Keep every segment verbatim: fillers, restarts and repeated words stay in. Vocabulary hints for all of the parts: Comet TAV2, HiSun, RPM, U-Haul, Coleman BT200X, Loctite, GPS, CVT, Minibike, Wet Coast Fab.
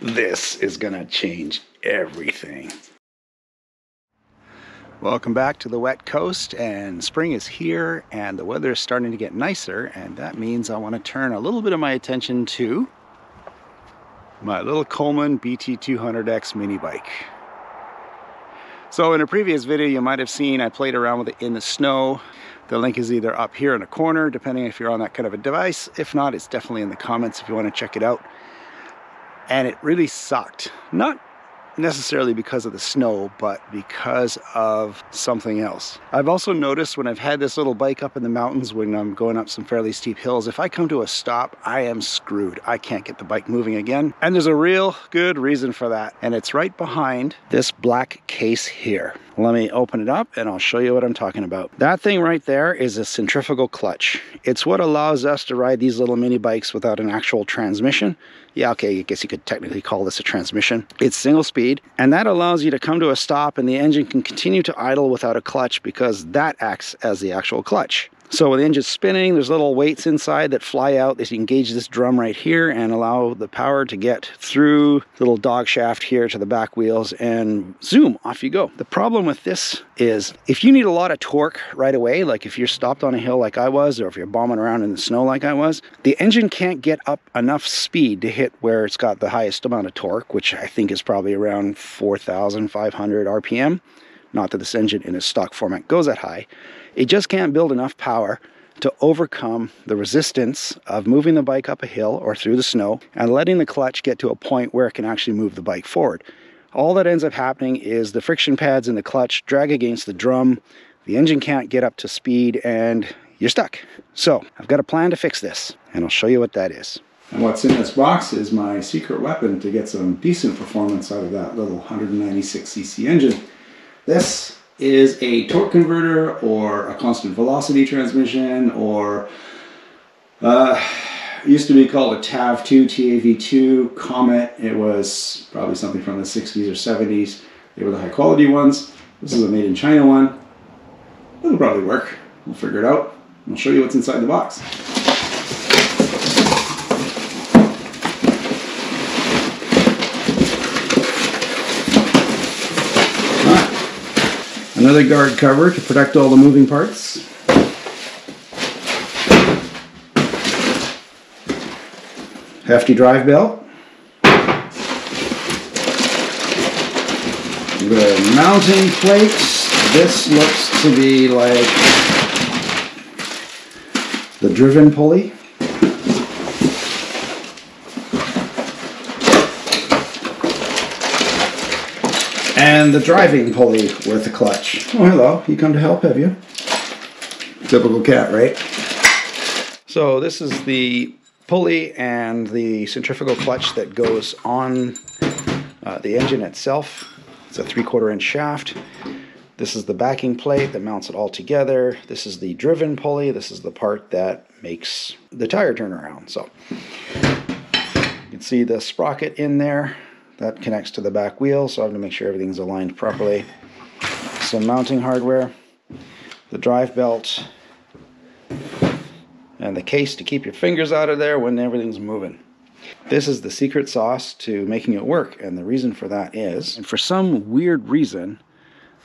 This is gonna change everything. Welcome back to the wet coast, and spring is here and the weather is starting to get nicer, and that means I want to turn a little bit of my attention to my little Coleman B T two hundred X mini bike. So in a previous video you might have seen I played around with it in the snow. The link is either up here in the corner depending if you're on that kind of a device. If not, it's definitely in the comments if you want to check it out. And it really sucked. Not necessarily because of the snow, but because of something else. I've also noticed when I've had this little bike up in the mountains, when I'm going up some fairly steep hills, if I come to a stop, I am screwed. I can't get the bike moving again. And there's a real good reason for that. And it's right behind this black case here. Let me open it up and I'll show you what I'm talking about. That thing right there is a centrifugal clutch. It's what allows us to ride these little mini bikes without an actual transmission. Yeah, okay, I guess you could technically call this a transmission. It's single speed. And that allows you to come to a stop and the engine can continue to idle without a clutch, because that acts as the actual clutch. So when the engine's spinning, there's little weights inside that fly out. They engage this drum right here and allow the power to get through the little dog shaft here to the back wheels, and zoom, off you go. The problem with this is if you need a lot of torque right away, like if you're stopped on a hill like I was, or if you're bombing around in the snow like I was, the engine can't get up enough speed to hit where it's got the highest amount of torque, which I think is probably around four thousand five hundred R P M. Not that this engine in its stock format goes that high. It just can't build enough power to overcome the resistance of moving the bike up a hill or through the snow and letting the clutch get to a point where it can actually move the bike forward. All that ends up happening is the friction pads in the clutch drag against the drum, the engine can't get up to speed, and you're stuck. So I've got a plan to fix this, and I'll show you what that is. And what's in this box is my secret weapon to get some decent performance out of that little one ninety-six c c engine. This is a torque converter, or a constant velocity transmission, or uh, used to be called a T A V two, T A V two, Comet. It was probably something from the sixties or seventies. They were the high quality ones. This is a made in China one. It'll probably work. We'll figure it out. I'll show you what's inside the box. Another guard cover to protect all the moving parts. Hefty drive belt. The mounting plates. This looks to be like the driven pulley. And the driving pulley with the clutch. Oh, hello, you come to help, have you? Typical cat, right? So this is the pulley and the centrifugal clutch that goes on uh, the engine itself. It's a three-quarter inch shaft. This is the backing plate that mounts it all together. This is the driven pulley. This is the part that makes the tire turn around. So you can see the sprocket in there. That connects to the back wheel, so I have to make sure everything's aligned properly. Some mounting hardware, the drive belt, and the case to keep your fingers out of there when everything's moving. This is the secret sauce to making it work, and the reason for that is, and for some weird reason,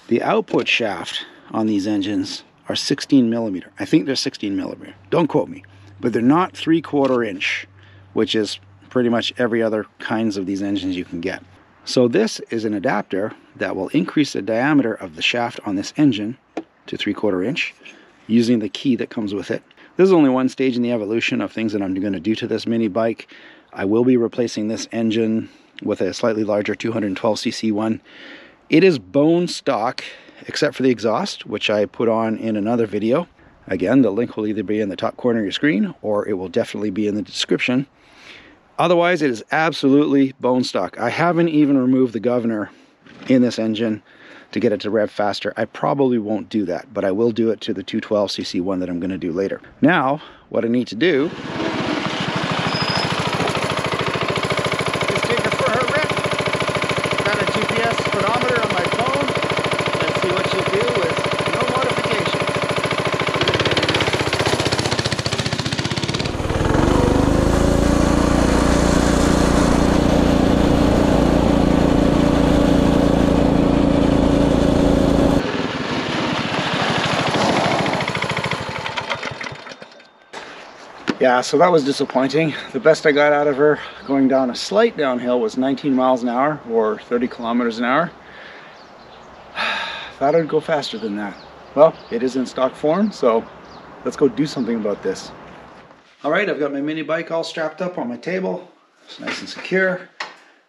the output shaft on these engines are sixteen millimeter. I think they're sixteen millimeter. Don't quote me, but they're not three-quarter inch, which is pretty much every other kinds of these engines you can get. So this is an adapter that will increase the diameter of the shaft on this engine to three-quarter inch using the key that comes with it. This is only one stage in the evolution of things that I'm going to do to this mini bike. I will be replacing this engine with a slightly larger two twelve c c one. It is bone stock except for the exhaust, which I put on in another video. Again, the link will either be in the top corner of your screen or it will definitely be in the description. Otherwise, it is absolutely bone stock. I haven't even removed the governor in this engine to get it to rev faster. I probably won't do that, but I will do it to the two twelve c c one that I'm going to do later. Now, what I need to do is take her for her rip. Got a G P S speedometer on my phone. Let's see what she'll do with no modifications. yeah, so that was disappointing. The best I got out of her going down a slight downhill was nineteen miles an hour or thirty kilometers an hour. Thought I'd go faster than that. Well, it is in stock form, so let's go do something about this. All right, I've got my mini bike all strapped up on my table. It's nice and secure.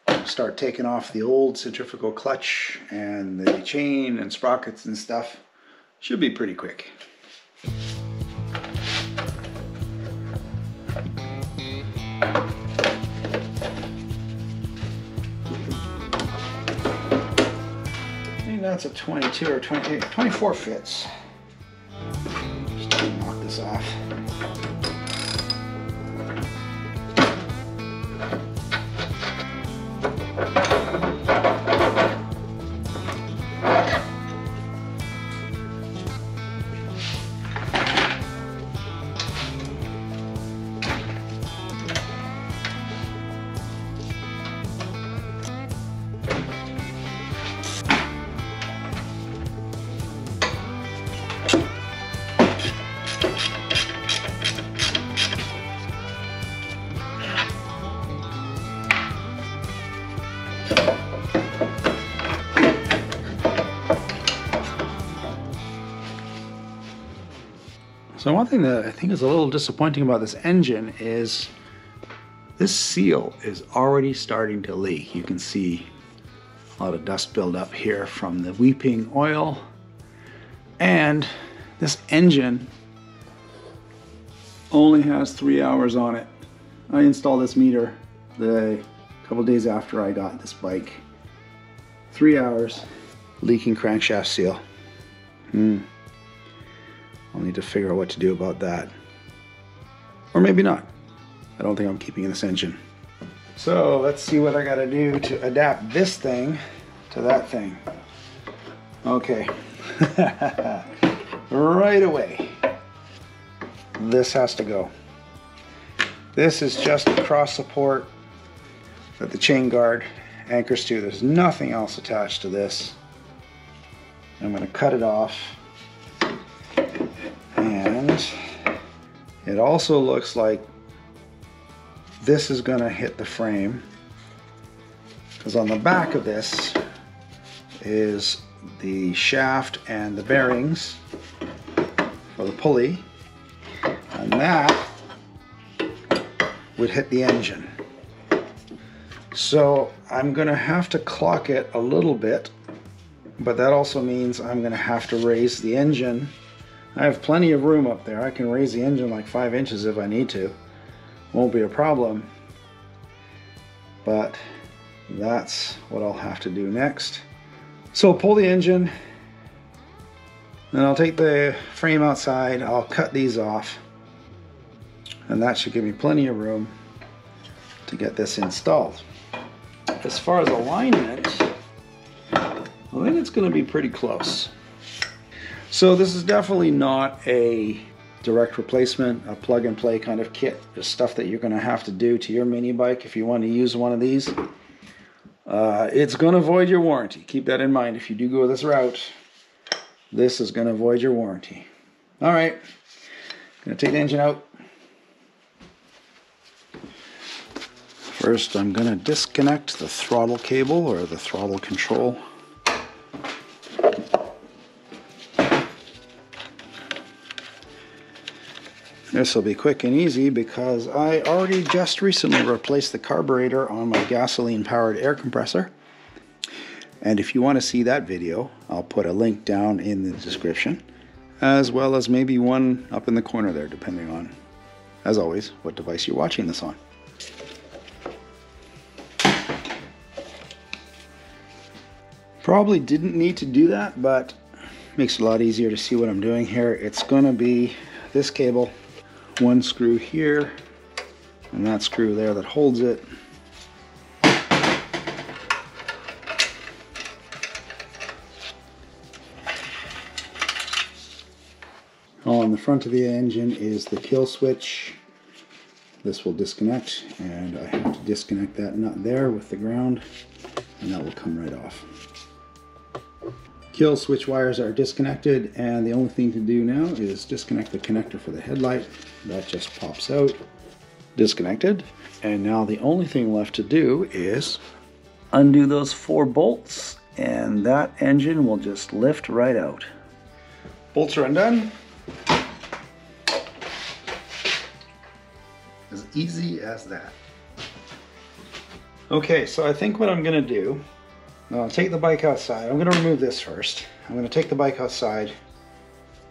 I'll start taking off the old centrifugal clutch and the chain and sprockets and stuff. Should be pretty quick. That's a twenty-two or twenty-four fits. Just knock this off. So one thing that I think is a little disappointing about this engine is this seal is already starting to leak. You can see a lot of dust build up here from the weeping oil. And this engine only has three hours on it. I installed this meter the couple days after I got this bike. Three hours, leaking crankshaft seal. Hmm. I'll need to figure out what to do about that. Or maybe not. I don't think I'm keeping this engine. So let's see what I gotta do to adapt this thing to that thing. Okay. Right away. This has to go. This is just the cross support that the chain guard anchors to. There's nothing else attached to this. I'm gonna cut it off. And it also looks like this is going to hit the frame, because on the back of this is the shaft and the bearings for the pulley, and that would hit the engine. So I'm going to have to clock it a little bit, but that also means I'm going to have to raise the engine. I have plenty of room up there. I can raise the engine like five inches if I need to. Won't be a problem. But that's what I'll have to do next. So pull the engine, then I'll take the frame outside. I'll cut these off, and that should give me plenty of room to get this installed. As far as alignment, I think it's going to be pretty close. So this is definitely not a direct replacement, a plug and play kind of kit. Just stuff that you're gonna have to do to your mini bike if you want to use one of these. Uh, it's gonna void your warranty. Keep that in mind. If you do go this route, this is gonna void your warranty. All right, gonna take the engine out. First, I'm gonna disconnect the throttle cable or the throttle control. This will be quick and easy because I already just recently replaced the carburetor on my gasoline-powered air compressor. And if you want to see that video, I'll put a link down in the description, as well as maybe one up in the corner there, depending on, as always, what device you're watching this on. Probably didn't need to do that, but makes it a lot easier to see what I'm doing here. It's going to be this cable. One screw here, and that screw there that holds it. On the front of the engine is the kill switch. This will disconnect, and I have to disconnect that nut there with the ground, and that will come right off. Kill switch wires are disconnected, and the only thing to do now is disconnect the connector for the headlight. That just pops out, disconnected. And now the only thing left to do is undo those four bolts, and that engine will just lift right out. Bolts are undone. As easy as that. Okay, so I think what I'm gonna do, I'll take the bike outside. I'm gonna remove this first. I'm gonna take the bike outside.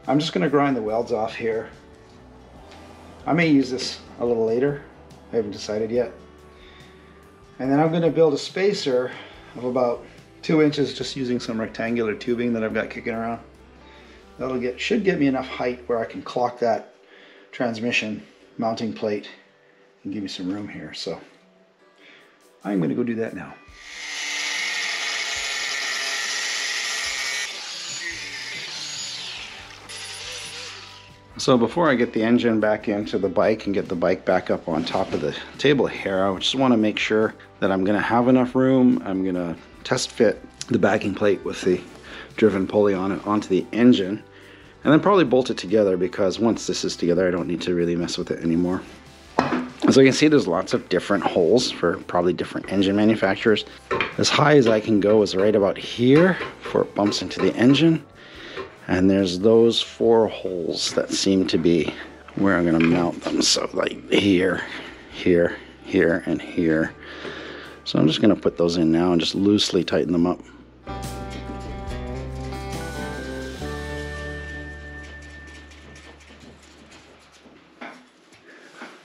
I'm just gonna grind the welds off here. I may use this a little later. I haven't decided yet. And then I'm gonna build a spacer of about two inches just using some rectangular tubing that I've got kicking around. That'll get, should get me enough height where I can clock that transmission mounting plate and give me some room here. So I'm gonna go do that now. So before I get the engine back into the bike and get the bike back up on top of the table here, I just want to make sure that I'm going to have enough room. I'm going to test fit the backing plate with the driven pulley on it onto the engine, and then probably bolt it together, because once this is together I don't need to really mess with it anymore. As you can see, there's lots of different holes for probably different engine manufacturers. As high as I can go is right about here before it bumps into the engine. And there's those four holes that seem to be where I'm going to mount them. So like here, here, here, and here. So I'm just going to put those in now and just loosely tighten them up.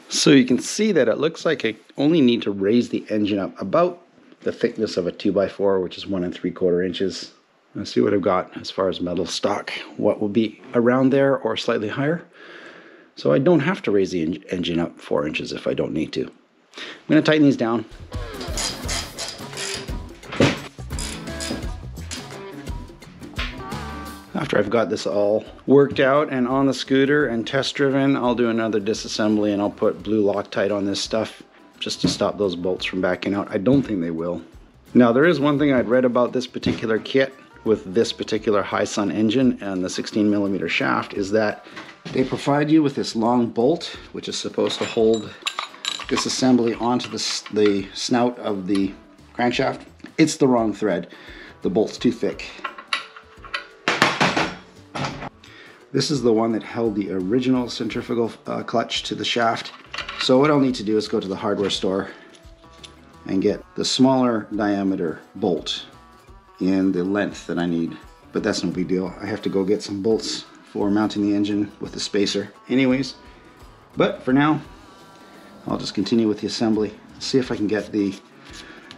So you can see that it looks like I only need to raise the engine up about the thickness of a two by four, which is one and three quarter inches. Let's see what I've got as far as metal stock, what will be around there or slightly higher. So I don't have to raise the en engine up four inches if I don't need to. I'm going to tighten these down. After I've got this all worked out and on the scooter and test driven, I'll do another disassembly and I'll put blue Loctite on this stuff just to stop those bolts from backing out. I don't think they will. Now, there is one thing I'd read about this particular kit with this particular HiSun engine and the sixteen millimeter shaft, is that they provide you with this long bolt, which is supposed to hold this assembly onto the, the snout of the crankshaft. It's the wrong thread. The bolt's too thick. This is the one that held the original centrifugal uh, clutch to the shaft. So what I'll need to do is go to the hardware store and get the smaller diameter bolt in the length that I need. But that's no big deal. I have to go get some bolts for mounting the engine with the spacer anyways. But for now, I'll just continue with the assembly. See if I can get the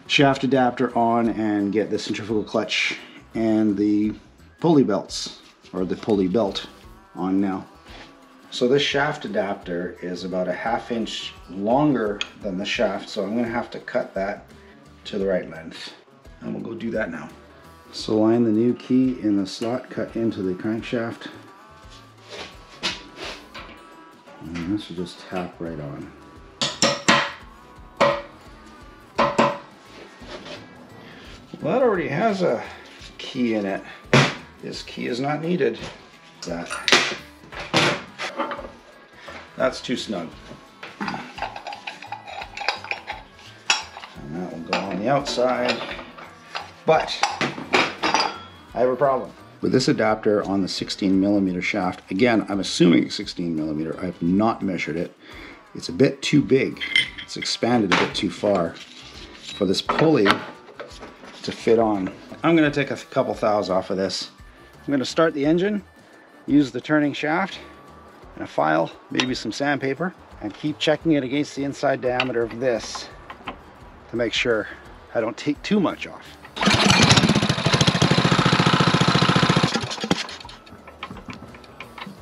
shaft adapter on and get the centrifugal clutch and the pulley belts, or the pulley belt, on now. So this shaft adapter is about a half inch longer than the shaft, so I'm gonna have to cut that to the right length. And we'll go do that now. So line the new key in the slot cut into the crankshaft. And this will just tap right on. Well, that already has a key in it. This key is not needed. That. That's too snug. And that will go on the outside. But I have a problem. With this adapter on the sixteen millimeter shaft, again, I'm assuming it's sixteen millimeter, I've not measured it. It's a bit too big. It's expanded a bit too far for this pulley to fit on. I'm gonna take a couple thous off of this. I'm gonna start the engine, use the turning shaft, and a file, maybe some sandpaper, and keep checking it against the inside diameter of this to make sure I don't take too much off.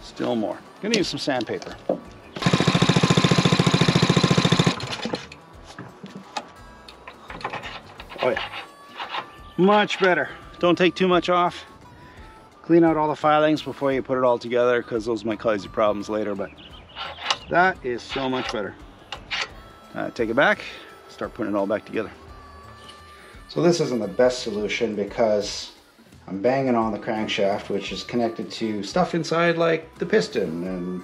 Still more. I'm gonna use some sandpaper. Oh yeah, much better. Don't take too much off. Clean out all the filings before you put it all together, because those might cause you problems later, but that is so much better. Uh, take it back, start putting it all back together. So this isn't the best solution, because I'm banging on the crankshaft, which is connected to stuff inside like the piston and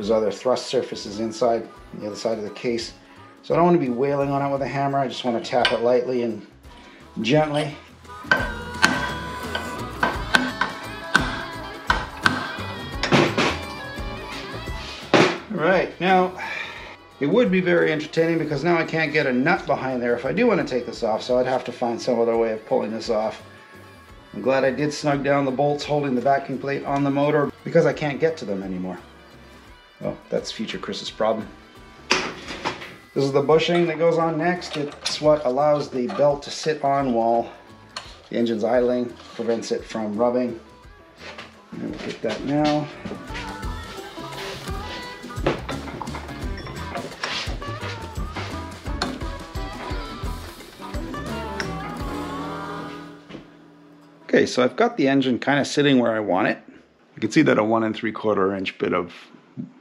There's other thrust surfaces inside on the other side of the case. So I don't want to be wailing on it with a hammer. I just want to tap it lightly and gently. All right, now it would be very entertaining because now I can't get a nut behind there if I do want to take this off, so I'd have to find some other way of pulling this off. I'm glad I did snug down the bolts holding the backing plate on the motor because I can't get to them anymore. Oh, that's future Chris's problem. This is the bushing that goes on next. It's what allows the belt to sit on while the engine's idling, prevents it from rubbing. And we'll get that now. Okay, so I've got the engine kind of sitting where I want it. You can see that a one and three quarter inch bit of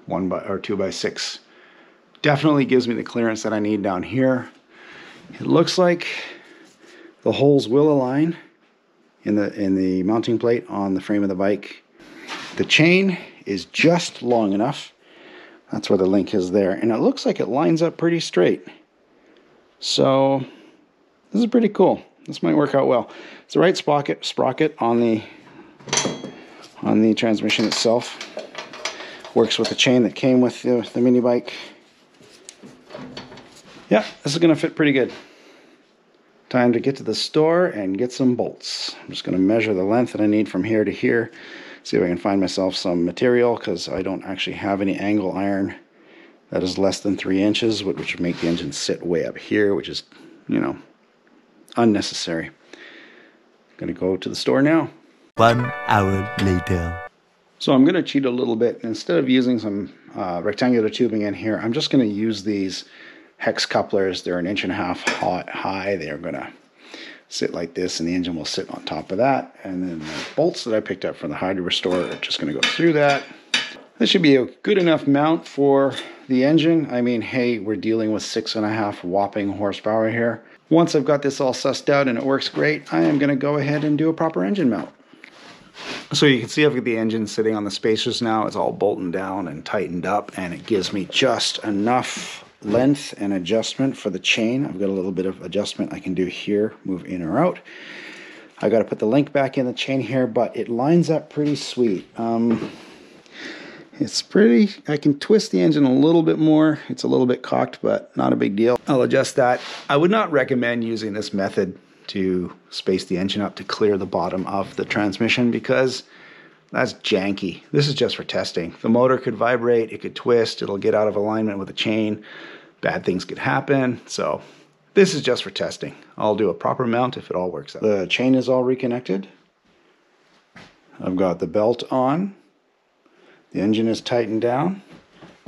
one by or two by six definitely gives me the clearance that I need down here. It looks like the holes will align in the in the mounting plate on the frame of the bike. The chain is just long enough. That's where the link is there, and it looks like it lines up pretty straight. So this is pretty cool. This might work out well. It's the right sprocket sprocket on the on the transmission itself. Works with the chain that came with the, the mini bike. Yeah, this is gonna fit pretty good. Time to get to the store and get some bolts. I'm just gonna measure the length that I need from here to here. See if I can find myself some material, because I don't actually have any angle iron that is less than three inches, which would make the engine sit way up here, which is, you know, unnecessary. I'm gonna go to the store now. One hour later. So I'm gonna cheat a little bit. Instead of using some uh, rectangular tubing in here, I'm just gonna use these hex couplers. They're an inch and a half high. They're gonna sit like this, and the engine will sit on top of that. And then the bolts that I picked up from the hardware store are just gonna go through that. This should be a good enough mount for the engine. I mean, hey, we're dealing with six and a half whopping horsepower here. Once I've got this all sussed out and it works great, I am gonna go ahead and do a proper engine mount. So you can see I've got the engine sitting on the spacers now. It's all bolted down and tightened up, and it gives me just enough length and adjustment for the chain. I've got a little bit of adjustment I can do here, move in or out. I gotta put the link back in the chain here, but it lines up pretty sweet. Um, It's pretty, I can twist the engine a little bit more. It's a little bit cocked, but not a big deal. I'll adjust that. I would not recommend using this method to space the engine up to clear the bottom of the transmission, because that's janky. This is just for testing. The motor could vibrate, it could twist, it'll get out of alignment with the chain. Bad things could happen, so this is just for testing. I'll do a proper mount if it all works out. The chain is all reconnected. I've got the belt on. The engine is tightened down,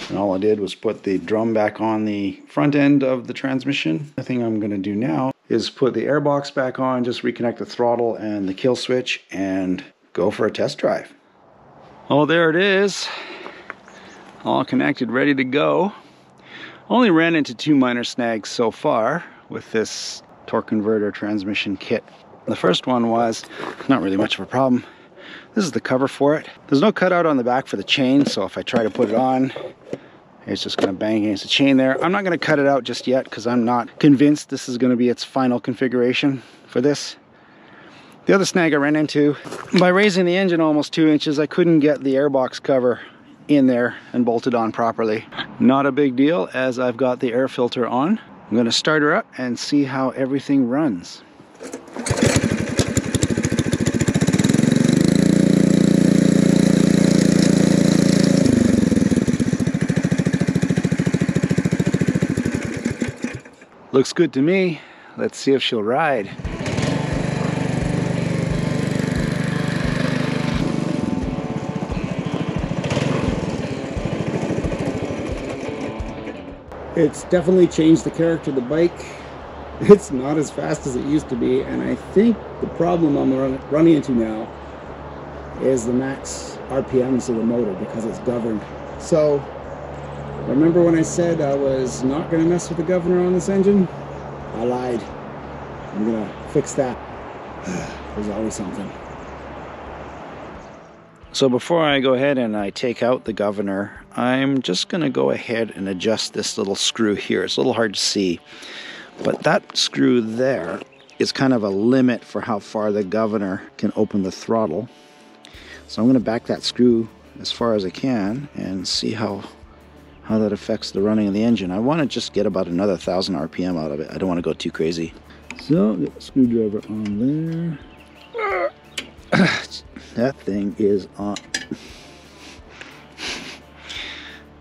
and all I did was put the drum back on the front end of the transmission. The thing I'm going to do now is put the airbox back on, just reconnect the throttle and the kill switch, and go for a test drive. Oh, there it is. All connected, ready to go. Only ran into two minor snags so far with this torque converter transmission kit. The first one was not really much of a problem. This is the cover for it. There's no cutout on the back for the chain, so if I try to put it on, it's just gonna bang against the chain there. I'm not gonna cut it out just yet because I'm not convinced this is gonna be its final configuration for this. The other snag I ran into, by raising the engine almost two inches, I couldn't get the airbox cover in there and bolted on properly. Not a big deal, as I've got the air filter on. I'm gonna start her up and see how everything runs. Looks good to me. Let's see if she'll ride. It's definitely changed the character of the bike. It's not as fast as it used to be, and I think the problem I'm running into now is the max R P Ms of the motor, because it's governed. So remember when I said I was not going to mess with the governor on this engine? I lied. I'm going to fix that. There's always something. So before I go ahead and I take out the governor, I'm just going to go ahead and adjust this little screw here. It's a little hard to see, but that screw there is kind of a limit for how far the governor can open the throttle. So I'm going to back that screw as far as I can and see how how that affects the running of the engine. I want to just get about another thousand R P M out of it. I don't want to go too crazy. So, get the screwdriver on there. That thing is on.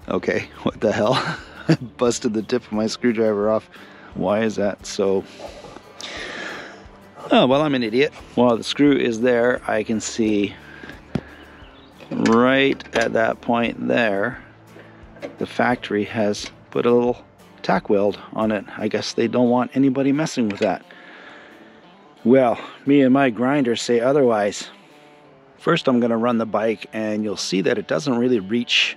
Okay, what the hell? I busted the tip of my screwdriver off. Why is that so? Oh, well, I'm an idiot. While the screw is there, I can see right at that point there, the factory has put a little tack weld on it. I guess they don't want anybody messing with that. Well, me and my grinder say otherwise. First, I'm going to run the bike, and you'll see that it doesn't really reach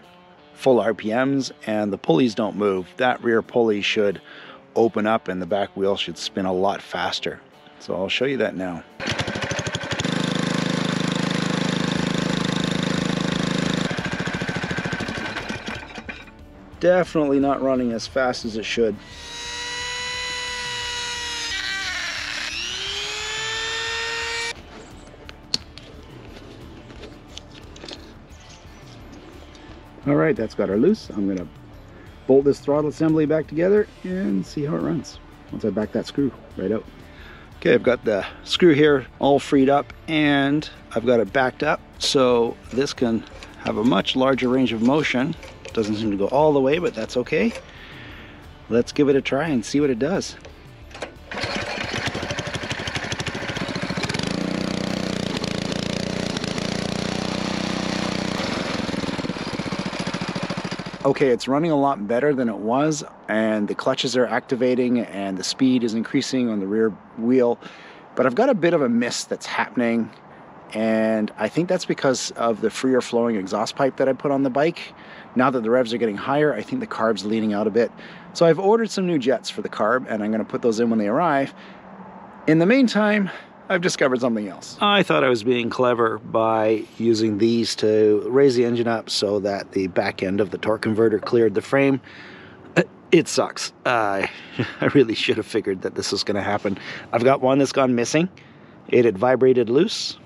full R P Ms, and the pulleys don't move. That rear pulley should open up, and the back wheel should spin a lot faster. So I'll show you that now. Definitely not running as fast as it should. All right, that's got her loose. I'm gonna bolt this throttle assembly back together and see how it runs once I back that screw right out. Okay, I've got the screw here all freed up and I've got it backed up so this can have a much larger range of motion. Doesn't seem to go all the way, but that's okay. Let's give it a try and see what it does. Okay, it's running a lot better than it was, and the clutches are activating and the speed is increasing on the rear wheel, but I've got a bit of a miss that's happening, and I think that's because of the freer flowing exhaust pipe that I put on the bike. Now that the revs are getting higher, I think the carb's leading out a bit. So I've ordered some new jets for the carb, and I'm gonna put those in when they arrive. In the meantime, I've discovered something else. I thought I was being clever by using these to raise the engine up so that the back end of the torque converter cleared the frame. It sucks. Uh, I really should have figured that this was gonna happen. I've got one that's gone missing. It had vibrated loose.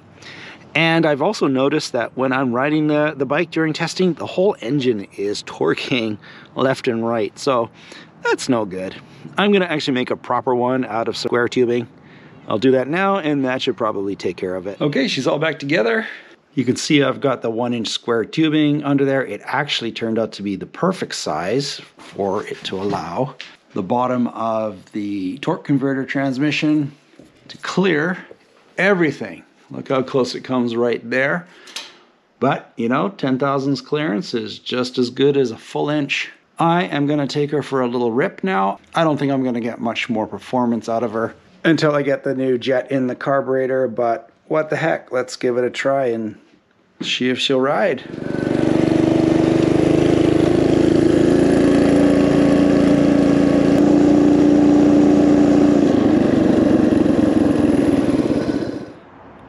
And I've also noticed that when I'm riding the, the bike during testing, the whole engine is torquing left and right. So that's no good. I'm gonna actually make a proper one out of square tubing. I'll do that now, and that should probably take care of it. Okay, she's all back together. You can see I've got the one inch square tubing under there. It actually turned out to be the perfect size for it to allow the bottom of the torque converter transmission to clear everything. Look how close it comes right there. But, you know, ten thousandths clearance is just as good as a full inch. I am gonna take her for a little rip now. I don't think I'm gonna get much more performance out of her until I get the new jet in the carburetor, but what the heck, let's give it a try and see if she'll ride.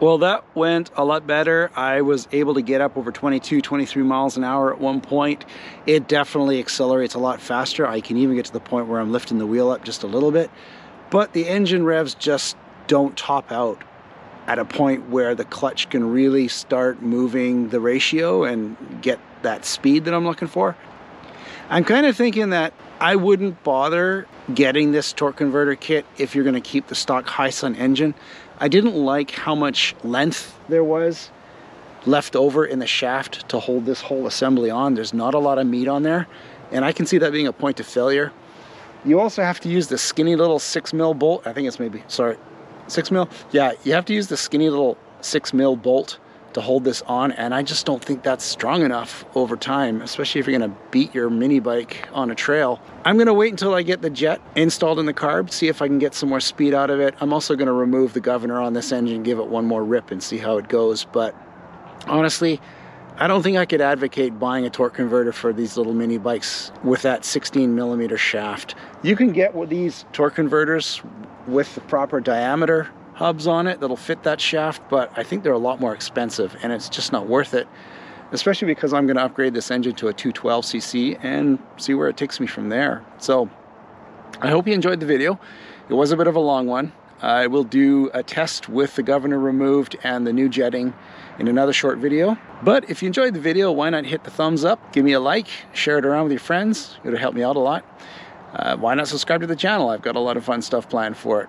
Well, that went a lot better. I was able to get up over twenty-two, twenty-three miles an hour at one point. It definitely accelerates a lot faster. I can even get to the point where I'm lifting the wheel up just a little bit. But the engine revs just don't top out at a point where the clutch can really start moving the ratio and get that speed that I'm looking for. I'm kind of thinking that I wouldn't bother getting this torque converter kit if you're going to keep the stock HiSun engine. I didn't like how much length there was left over in the shaft to hold this whole assembly on. There's not a lot of meat on there, and I can see that being a point of failure. You also have to use the skinny little six mil bolt. I think it's maybe, sorry, six mil? Yeah, you have to use the skinny little six mil bolt to hold this on, and I just don't think that's strong enough over time, especially if you're gonna beat your mini bike on a trail. I'm gonna wait until I get the jet installed in the carb, see if I can get some more speed out of it. I'm also gonna remove the governor on this engine, give it one more rip and see how it goes. But honestly, I don't think I could advocate buying a torque converter for these little mini bikes with that sixteen millimeter shaft. You can get these torque converters with the proper diameter hubs on it that'll fit that shaft, but I think they're a lot more expensive and it's just not worth it. especially because I'm going to upgrade this engine to a two twelve c c and see where it takes me from there. So I hope you enjoyed the video. It was a bit of a long one. I will do a test with the governor removed and the new jetting in another short video. But if you enjoyed the video, why not hit the thumbs up, give me a like, share it around with your friends. It'll help me out a lot. Uh, why not subscribe to the channel? I've got a lot of fun stuff planned for it.